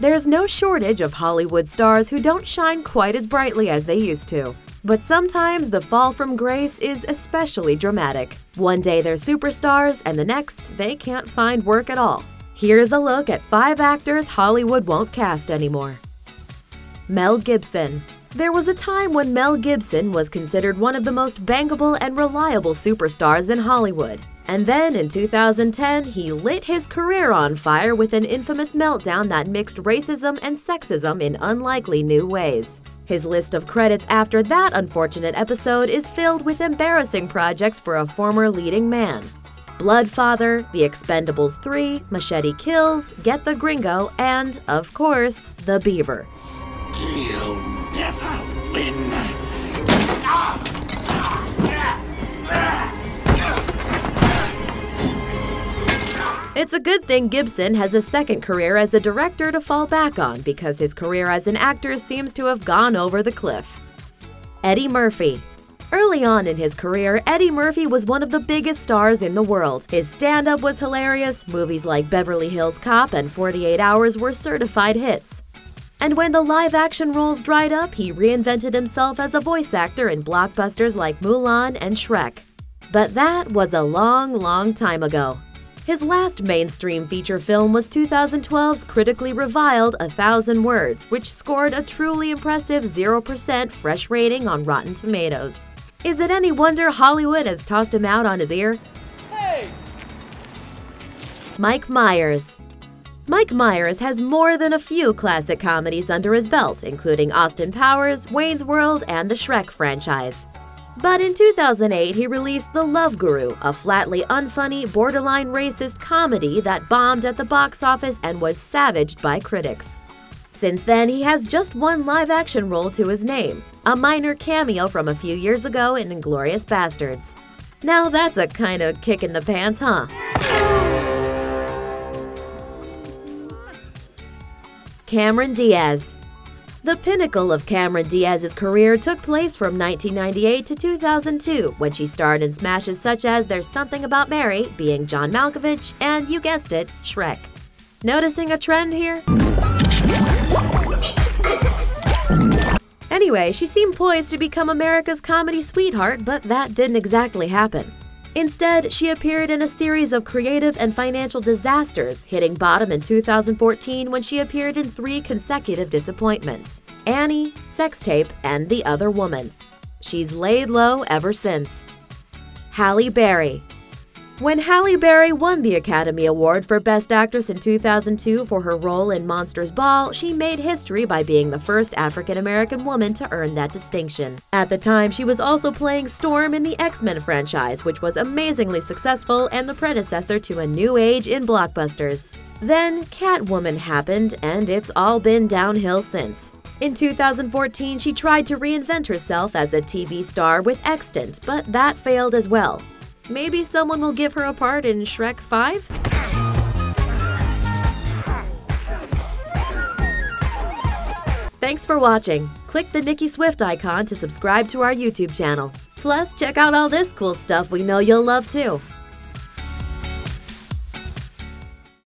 There's no shortage of Hollywood stars who don't shine quite as brightly as they used to. But sometimes the fall from grace is especially dramatic. One day they're superstars, and the next they can't find work at all. Here's a look at 5 actors Hollywood won't cast anymore. Mel Gibson. There was a time when Mel Gibson was considered one of the most bankable and reliable superstars in Hollywood. And then in 2010, he lit his career on fire with an infamous meltdown that mixed racism and sexism in unlikely new ways. His list of credits after that unfortunate episode is filled with embarrassing projects for a former leading man. Bloodfather, The Expendables 3, Machete Kills, Get the Gringo, and, of course, The Beaver. You'll never win. It's a good thing Gibson has a second career as a director to fall back on, because his career as an actor seems to have gone over the cliff. Eddie Murphy. Early on in his career, Eddie Murphy was one of the biggest stars in the world. His stand-up was hilarious, movies like Beverly Hills Cop and 48 Hours were certified hits. And when the live-action roles dried up, he reinvented himself as a voice actor in blockbusters like Mulan and Shrek. But that was a long, long time ago. His last mainstream feature film was 2012's critically reviled A Thousand Words, which scored a truly impressive 0% fresh rating on Rotten Tomatoes. Is it any wonder Hollywood has tossed him out on his ear? Hey! Mike Myers. Mike Myers has more than a few classic comedies under his belt, including Austin Powers, Wayne's World, and the Shrek franchise. But in 2008, he released The Love Guru, a flatly unfunny, borderline racist comedy that bombed at the box office and was savaged by critics. Since then, he has just one live-action role to his name, a minor cameo from a few years ago in Inglorious Bastards. Now that's a kind of kick in the pants, huh? Cameron Diaz. The pinnacle of Cameron Diaz's career took place from 1998 to 2002, when she starred in smashes such as There's Something About Mary, Being John Malkovich, and, you guessed it, Shrek. Noticing a trend here? Anyway, she seemed poised to become America's comedy sweetheart, but that didn't exactly happen. Instead, she appeared in a series of creative and financial disasters, hitting bottom in 2014 when she appeared in 3 consecutive disappointments: Annie, Sex Tape, and The Other Woman. She's laid low ever since. Halle Berry. When Halle Berry won the Academy Award for Best Actress in 2002 for her role in Monster's Ball, she made history by being the first African-American woman to earn that distinction. At the time, she was also playing Storm in the X-Men franchise, which was amazingly successful and the predecessor to a new age in blockbusters. Then Catwoman happened, and it's all been downhill since. In 2014, she tried to reinvent herself as a TV star with Extant, but that failed as well. Maybe someone will give her a part in Shrek 5? Thanks for watching. Click the Nicki Swift icon to subscribe to our YouTube channel. Plus, check out all this cool stuff we know you'll love too.